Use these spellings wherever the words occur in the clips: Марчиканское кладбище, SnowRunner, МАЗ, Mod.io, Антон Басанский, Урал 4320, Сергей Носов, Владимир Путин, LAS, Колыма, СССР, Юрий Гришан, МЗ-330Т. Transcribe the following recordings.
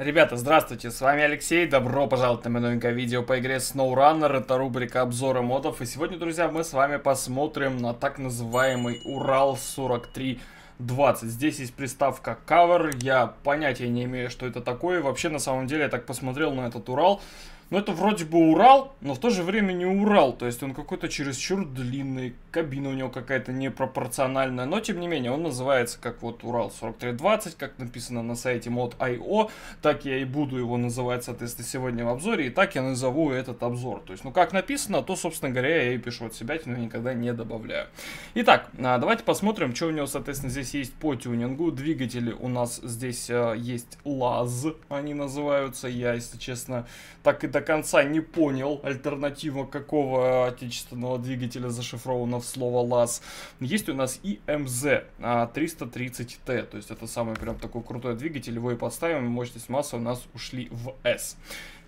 Ребята, здравствуйте, с вами Алексей, добро пожаловать на мое новенькое видео по игре SnowRunner, это рубрика обзора модов, и сегодня, друзья, мы с вами посмотрим на так называемый Урал 4320. Здесь есть приставка Cover, я понятия не имею, что это такое, вообще, на самом деле, я так посмотрел на этот Урал, но это вроде бы Урал, но в то же время не Урал, то есть он какой-то чересчур длинный, кабина у него какая-то непропорциональная, но тем не менее он называется как вот Урал 4320, как написано на сайте Mod.io, так я и буду его называть, соответственно, сегодня в обзоре, и так я назову этот обзор, то есть, ну как написано, то, собственно говоря, я и пишу от себя, но никогда не добавляю. Итак, давайте посмотрим, что у него, соответственно, здесь есть по тюнингу. Двигатели у нас здесь есть LAS, они называются, я, если честно, так и до конца не понял, альтернатива какого отечественного двигателя зашифрована в слово LAS. Есть у нас и МЗ-330Т, то есть это самый прям такой крутой двигатель, его и подставим, мощность массы у нас ушли в S.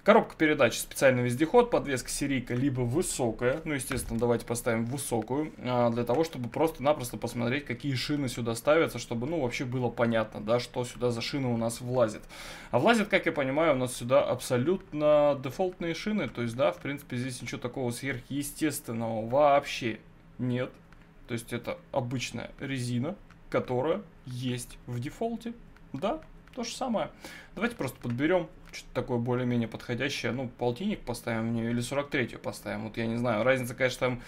Коробка передач специальный вездеход, подвеска серийка либо высокая, ну естественно давайте поставим высокую, для того чтобы просто-напросто посмотреть, какие шины сюда ставятся, чтобы ну вообще было понятно, да, что сюда за шины у нас влазит. А влазит, как я понимаю, у нас сюда абсолютно дефолтные шины, то есть да, в принципе здесь ничего такого сверхъестественного вообще нет, то есть это обычная резина, которая есть в дефолте, да. То же самое. Давайте просто подберем что-то такое более-менее подходящее. Ну, полтинник поставим в нее или 43-ю поставим. Вот я не знаю, разница, конечно, там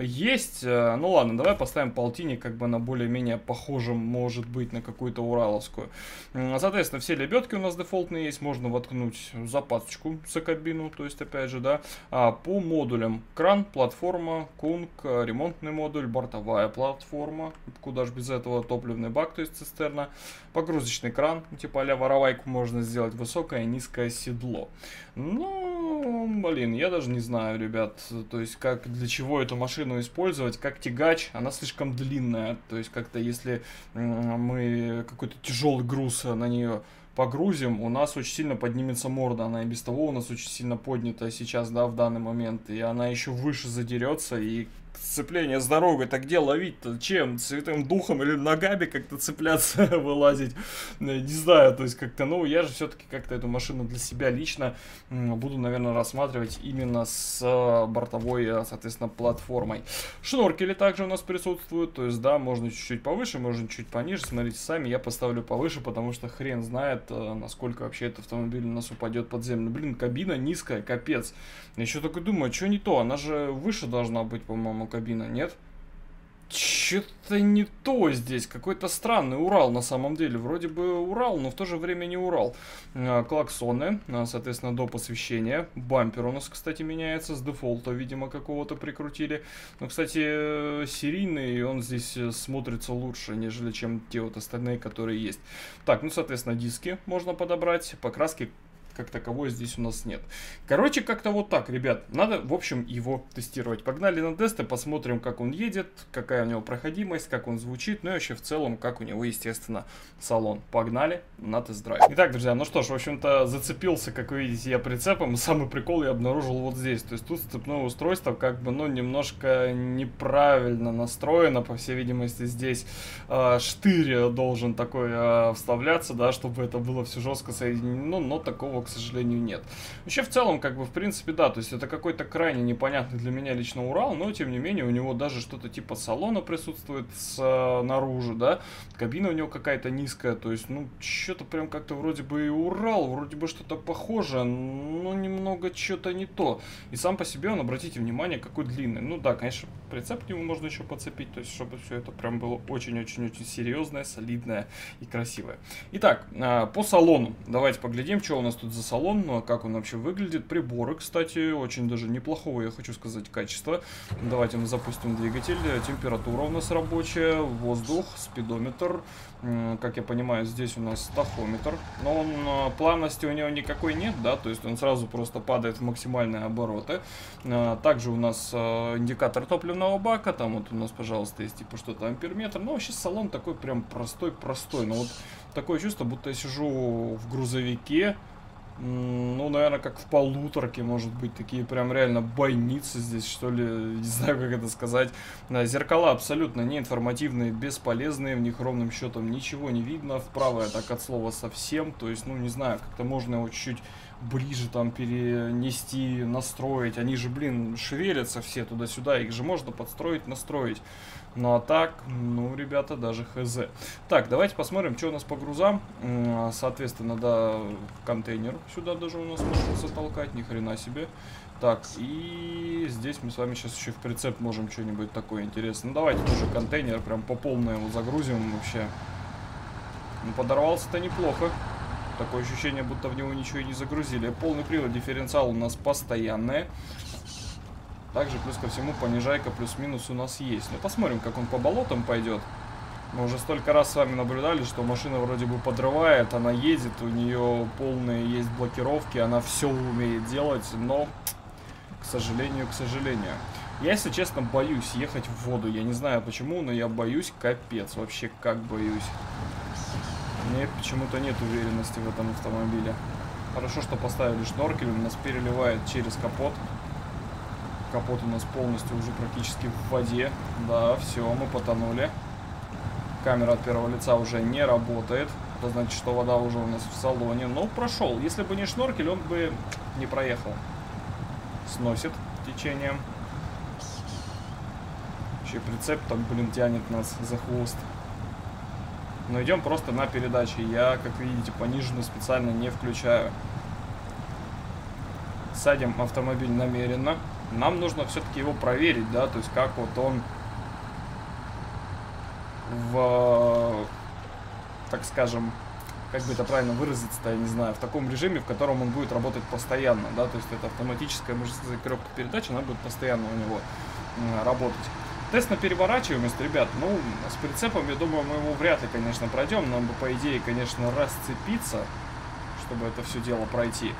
есть. Ну ладно, давай поставим полтинник, как бы она более-менее похожа, может быть, на какую-то ураловскую. Соответственно, все лебедки у нас дефолтные есть. Можно воткнуть запасочку за кабину, то есть, опять же, да. По модулям. Кран, платформа, кунг, ремонтный модуль, бортовая платформа. Куда же без этого? Топливный бак, то есть цистерна. Погрузочный кран, типа а-ля воровайку можно сделать, высокое, низкое седло. Ну, блин, я даже не знаю, ребят, то есть как, для чего эту машину использовать, как тягач, она слишком длинная, то есть как-то если мы какой-то тяжелый груз на нее погрузим, у нас очень сильно поднимется морда, она и без того у нас очень сильно поднята сейчас, да, в данный момент, и она еще выше задерется, и сцепление с дорогой, так где ловить-то? Чем? Святым духом или ногами как-то цепляться, вылазить? Не знаю, то есть как-то, ну, я же все-таки как-то эту машину для себя лично буду, наверное, рассматривать именно с бортовой, соответственно, платформой. Шнуркели также у нас присутствуют, то есть, да, можно чуть-чуть повыше, можно чуть пониже, смотрите сами, я поставлю повыше, потому что хрен знает, насколько вообще этот автомобиль у нас упадет под землю. Блин, кабина низкая, капец. Я еще такой думаю, что не то, она же выше должна быть, по-моему, кабина, нет? Что-то не то здесь, какой-то странный Урал на самом деле, вроде бы Урал, но в то же время не Урал. Клаксоны, соответственно, доп. Освещения, бампер у нас, кстати, меняется, с дефолта, видимо, какого-то прикрутили. Но, кстати, серийный, он здесь смотрится лучше, нежели чем те вот остальные, которые есть. Так, ну, соответственно, диски можно подобрать, покраски как таковой здесь у нас нет. Короче, как-то вот так, ребят. Надо, в общем, его тестировать. Погнали на тесты, посмотрим, как он едет, какая у него проходимость, как он звучит, ну и вообще в целом, как у него, естественно, салон. Погнали на тест-драйв. Итак, друзья, ну что ж, в общем-то, зацепился, как вы видите, я прицепом. Самый прикол я обнаружил вот здесь. То есть тут сцепное устройство как бы, ну, немножко неправильно настроено. По всей видимости, здесь штырь должен такой вставляться, да, чтобы это было все жестко соединено, но такого, к сожалению, нет. Вообще, в целом, как бы, в принципе, да, то есть это какой-то крайне непонятный для меня лично Урал, но, тем не менее, у него даже что-то типа салона присутствует снаружи, да, кабина у него какая-то низкая, то есть, ну, что-то прям как-то вроде бы и Урал, вроде бы что-то похоже, но немного что-то не то. И сам по себе он, обратите внимание, какой длинный. Ну да, конечно, прицеп к нему можно еще подцепить, то есть, чтобы все это прям было очень-очень-очень серьезное, солидное и красивое. Итак, по салону. Давайте поглядим, что у нас тут за салон, ну, а как он вообще выглядит. Приборы, кстати, очень даже неплохого, я хочу сказать, качества. Давайте мы запустим двигатель. Температура у нас рабочая, воздух, спидометр. Как я понимаю, здесь у нас тахометр. Но он, плавности у него никакой нет, да, то есть он сразу просто падает в максимальные обороты. Также у нас индикатор топливного бака. Там вот у нас, пожалуйста, есть типа что-то амперметр. Ну, вообще салон такой прям простой-простой. Но вот такое чувство, будто я сижу в грузовике. Ну, наверное, как в полуторке, может быть, такие прям реально бойницы здесь, что ли, не знаю, как это сказать. Зеркала абсолютно неинформативные, бесполезные, в них ровным счетом ничего не видно, вправо так от слова совсем, то есть, ну, не знаю, как-то можно его чуть-чуть ближе там перенести, настроить, они же, блин, шевелятся все туда-сюда, их же можно подстроить, настроить. Ну а так, ну, ребята, даже хз. Так, давайте посмотрим, что у нас по грузам. Соответственно, да, контейнер сюда даже у нас можно затолкать, ни хрена себе. Так, и здесь мы с вами сейчас еще в прицеп можем что-нибудь такое интересное. Ну, давайте тоже контейнер прям по полной его загрузим вообще. Ну, подорвался-то неплохо. Такое ощущение, будто в него ничего и не загрузили. Полный привод, дифференциал у нас постоянный. Также, плюс ко всему, понижайка плюс-минус у нас есть. Ну, посмотрим, как он по болотам пойдет. Мы уже столько раз с вами наблюдали, что машина вроде бы подрывает, она едет, у нее полные есть блокировки, она все умеет делать, но, к сожалению. Я, если честно, боюсь ехать в воду. Я не знаю почему, но я боюсь, капец, вообще как боюсь. Мне почему-то нет уверенности в этом автомобиле. Хорошо, что поставили шноркель, у нас переливает через капот. Капот у нас полностью уже практически в воде. Да, все, мы потонули. Камера от первого лица уже не работает. Это значит, что вода уже у нас в салоне. Но прошел. Если бы не шноркель, он бы не проехал. Сносит течением. Еще прицеп там, блин, тянет нас за хвост. Но идем просто на передачи. Я, как видите, пониженную специально не включаю. Садим автомобиль намеренно. Нам нужно все-таки его проверить, да, то есть как вот он в, так скажем, как бы это правильно выразиться-то, я не знаю, в таком режиме, в котором он будет работать постоянно, да, то есть это автоматическая, можно сказать, коробка передач, она будет постоянно у него работать. Тест на переворачиваемость, ребят, ну, с прицепом, я думаю, мы его вряд ли, конечно, пройдем, нам бы, по идее, конечно, расцепиться, чтобы это все дело пройти.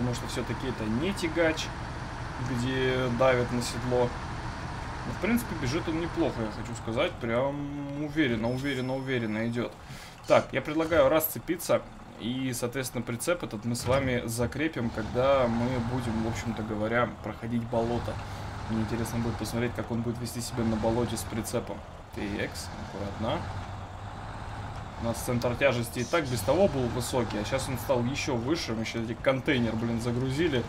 Потому что все-таки это не тягач, где давит на седло. Но, в принципе, бежит он неплохо, я хочу сказать. Прям уверенно идет. Так, я предлагаю расцепиться. И, соответственно, прицеп этот мы с вами закрепим, когда мы будем, в общем-то говоря, проходить болото. Мне интересно будет посмотреть, как он будет вести себя на болоте с прицепом. TX, аккуратно. У нас центр тяжести и так без того был высокий, а сейчас он стал еще выше. Мы еще контейнер, блин, загрузили.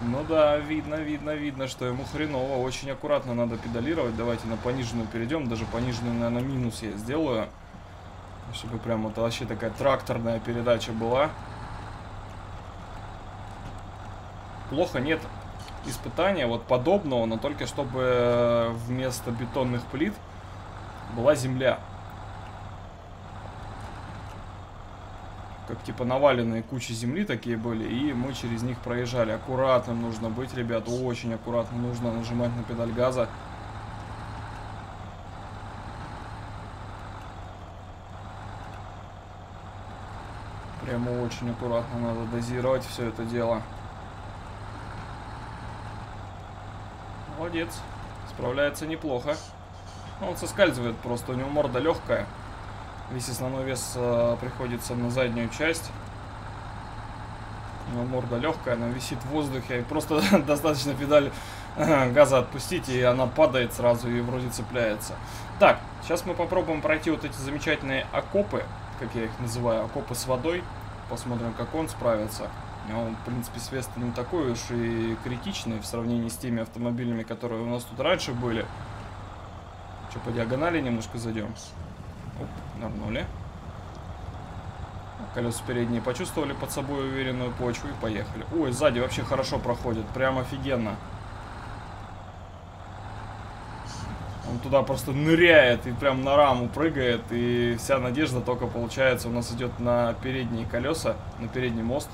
Ну да, видно, что ему хреново. Очень аккуратно надо педалировать. Давайте на пониженную перейдем. Даже пониженную, наверное, минус я сделаю. Чтобы прям это вообще такая тракторная передача была. Плохо нет испытания вот подобного, но только чтобы вместо бетонных плит была земля. Как типа наваленные кучи земли такие были, и мы через них проезжали. Аккуратным нужно быть, ребят, очень аккуратно нужно нажимать на педаль газа. Прямо очень аккуратно надо дозировать все это дело. Молодец, справляется неплохо. Он соскальзывает просто, у него морда легкая. Весь основной вес приходится на заднюю часть. Но морда легкая, она висит в воздухе. И просто достаточно педаль газа отпустить, и она падает сразу и вроде цепляется. Так, сейчас мы попробуем пройти вот эти замечательные окопы, как я их называю, окопы с водой. Посмотрим, как он справится. Он, в принципе, с вес-то не такой уж и критичный в сравнении с теми автомобилями, которые у нас тут раньше были. Что, по диагонали немножко зайдем? Оп, нырнули. Колеса передние почувствовали под собой уверенную почву и поехали. Ой, сзади вообще хорошо проходит. Прям офигенно. Он туда просто ныряет и прям на раму прыгает. И вся надежда только, получается, у нас идет на передние колеса, на передний мост.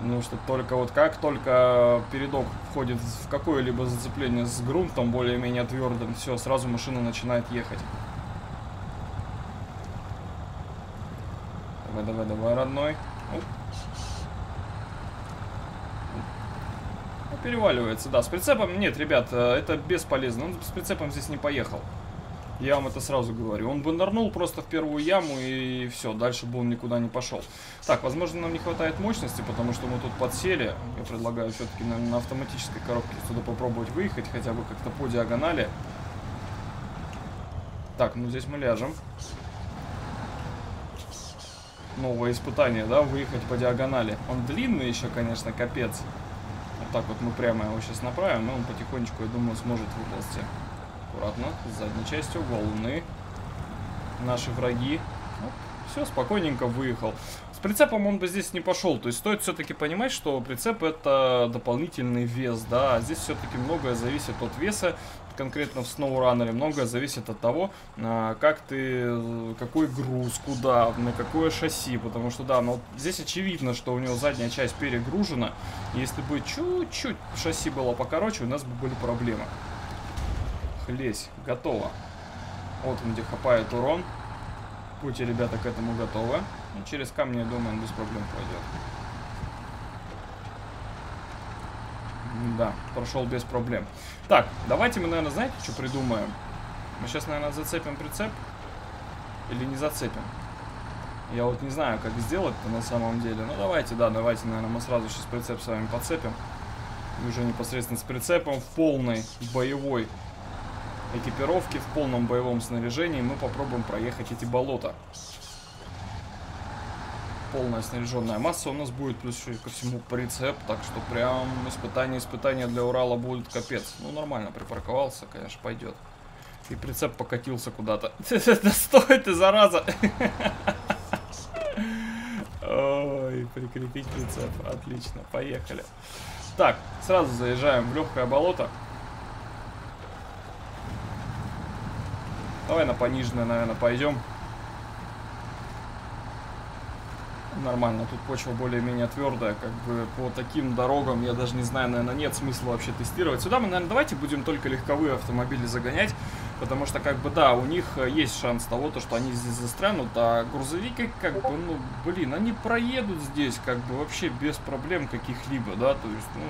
Ну, что только вот как только передок входит в какое-либо зацепление с грунтом более-менее твердым, все, сразу машина начинает ехать. Давай, родной. Оп. Переваливается, да. С прицепом нет, ребят, это бесполезно. Он с прицепом здесь не поехал. Я вам это сразу говорю. Он бы нырнул просто в первую яму, и все, дальше бы он никуда не пошел. Так, возможно, нам не хватает мощности, потому что мы тут подсели. Я предлагаю все-таки на автоматической коробке сюда попробовать выехать, хотя бы как-то по диагонали. Так, ну здесь мы ляжем. Новое испытание, да, выехать по диагонали. Он длинный еще, конечно, капец. Вот так вот мы прямо его сейчас направим, и он потихонечку, я думаю, сможет выползти. Аккуратно, с задней частью, волны. Наши враги. Ну, все, спокойненько выехал. С прицепом он бы здесь не пошел. То есть стоит все-таки понимать, что прицеп — это дополнительный вес, да. Здесь все-таки многое зависит от веса. Конкретно в SnowRunner многое зависит от того, как ты, какой груз, куда, на какое шасси, потому что, да, но вот здесь очевидно, что у него задняя часть перегружена. Если бы чуть-чуть шасси было покороче, у нас бы были проблемы. Хлесь, готово. Вот он где хапает урон. Будьте, ребята, к этому готовы. И через камни, я думаю, он без проблем пойдет. Да, прошел без проблем. Так, давайте мы, наверное, знаете, что придумаем? Мы сейчас, наверное, зацепим прицеп. Или не зацепим? Я вот не знаю, как сделать-то на самом деле. Ну, давайте, да, давайте, наверное, мы сразу сейчас прицеп с вами подцепим. И уже непосредственно с прицепом в полной боевой экипировке, в полном боевом снаряжении мы попробуем проехать эти болота. Полная снаряженная масса у нас будет, плюс еще ко всему прицеп, так что прям испытание для Урала будет капец. Ну, нормально, припарковался, конечно, пойдет. И прицеп покатился куда-то. Да стой ты, зараза! Ой, прикрепить прицеп, отлично, поехали. Так, сразу заезжаем в легкое болото. Давай на пониженное, наверное, пойдем. Нормально, тут почва более-менее твердая, как бы по таким дорогам, я даже не знаю, наверное, нет смысла вообще тестировать. Сюда мы, наверное, давайте будем только легковые автомобили загонять, потому что, как бы, да, у них есть шанс того, то, что они здесь застрянут, а грузовики, как бы, ну, блин, они проедут здесь, как бы, вообще без проблем каких-либо, да, то есть, ну,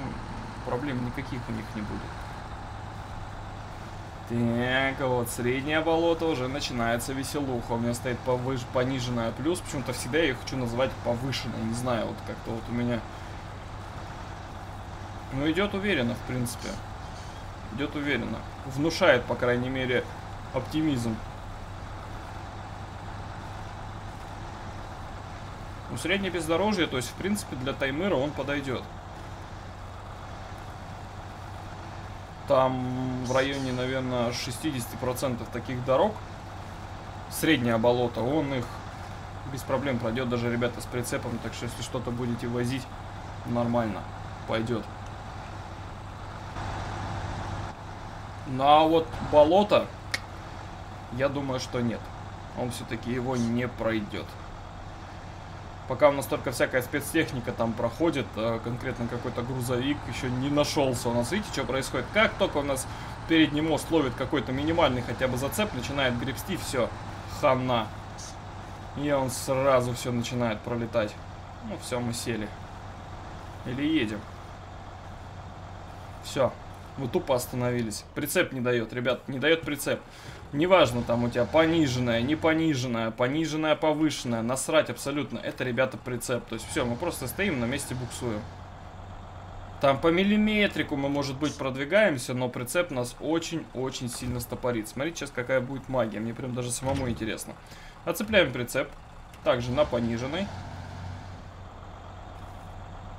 проблем никаких у них не будет. Так, вот среднее болото уже начинается веселуха. У меня стоит пониженная плюс. Почему-то всегда я ее хочу назвать повышенной. Не знаю, вот как-то вот у меня... Ну, идет уверенно, в принципе. Идет уверенно. Внушает, по крайней мере, оптимизм. Ну, среднее бездорожье, то есть, в принципе, для таймыра он подойдет. Там в районе, наверное, 60% таких дорог, среднее болото, он их без проблем пройдет, даже ребята с прицепом, так что если что-то будете возить, нормально пойдет. Ну а вот болото, я думаю, что нет, он все-таки его не пройдет. Пока у нас только всякая спецтехника там проходит, конкретно какой-то грузовик еще не нашелся у нас. Видите, что происходит? Как только у нас передний мост ловит какой-то минимальный хотя бы зацеп, начинает гребсти, все, хана. И он сразу все начинает пролетать. Ну, все, мы сели. Или едем. Все. Мы тупо остановились. Прицеп не дает, ребят, не дает прицеп. Неважно, там у тебя пониженная, не пониженная, пониженная, повышенная. Насрать абсолютно. Это, ребята, прицеп. То есть все, мы просто стоим на месте, буксуем. Там по миллиметрику мы, может быть, продвигаемся, но прицеп нас очень-очень сильно стопорит. Смотрите сейчас, какая будет магия. Мне прям даже самому интересно. Отцепляем прицеп. Также на пониженной.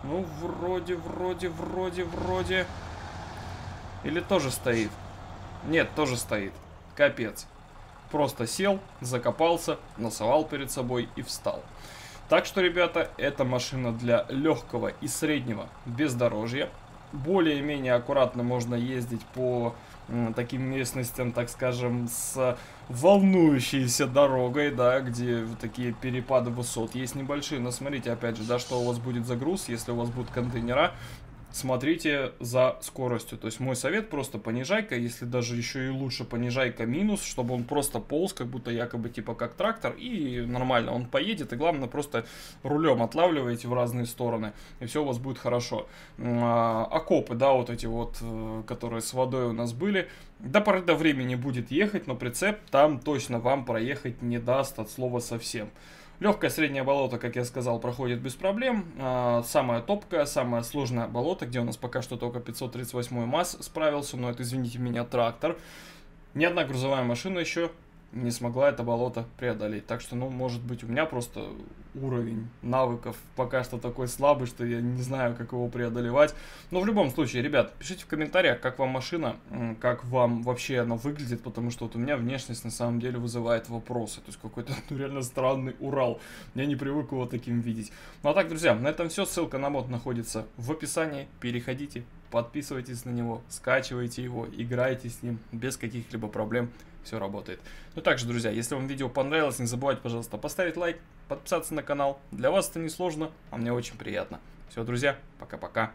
Ну, вроде. Или тоже стоит? Нет, тоже стоит. Капец. Просто сел, закопался, носовал перед собой и встал. Так что, ребята, эта машина для легкого и среднего бездорожья. Более-менее аккуратно можно ездить по таким местностям, так скажем, с волнующейся дорогой, да, где такие перепады высот есть небольшие. Но смотрите, опять же, да, что у вас будет за груз, если у вас будут контейнера. Смотрите за скоростью. То есть мой совет просто понижайка, если даже еще и лучше понижайка минус, чтобы он просто полз, как будто якобы типа как трактор, и нормально он поедет, и главное просто рулем отлавливаете в разные стороны, и все у вас будет хорошо. Окопы, да, вот эти вот, которые с водой у нас были, До поры до времени будет ехать, но прицеп там точно вам проехать не даст от слова совсем. Легкое среднее болото, как я сказал, проходит без проблем. Самая топкая, самое сложное болото, где у нас пока что только 538 МАЗ справился, но это, извините меня, трактор. Ни одна грузовая машина еще не смогла это болото преодолеть. Так что, ну, может быть, у меня просто уровень навыков пока что такой слабый, что я не знаю, как его преодолевать. Но в любом случае, ребят, пишите в комментариях, как вам машина, как вам вообще она выглядит, потому что вот у меня внешность на самом деле вызывает вопросы. То есть какой-то, ну, реально странный Урал. Я не привык его таким видеть. Ну а так, друзья, на этом все. Ссылка на мод находится в описании. Переходите, подписывайтесь на него, скачивайте его, играйте с ним без каких-либо проблем. Все работает. Ну также, друзья, если вам видео понравилось, не забывайте, пожалуйста, поставить лайк, подписаться на канал. Для вас это несложно, а мне очень приятно. Все, друзья, пока-пока.